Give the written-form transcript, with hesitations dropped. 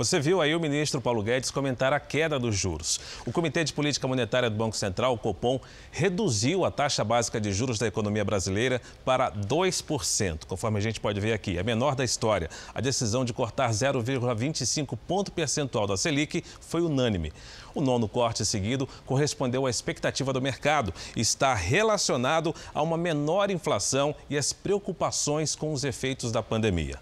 Você viu aí o ministro Paulo Guedes comentar a queda dos juros. O Comitê de Política Monetária do Banco Central, o Copom, reduziu a taxa básica de juros da economia brasileira para 2%, conforme a gente pode ver aqui. É a menor da história. A decisão de cortar 0,25 ponto percentual da Selic foi unânime. O nono corte seguido correspondeu à expectativa do mercado e está relacionado a uma menor inflação e as preocupações com os efeitos da pandemia.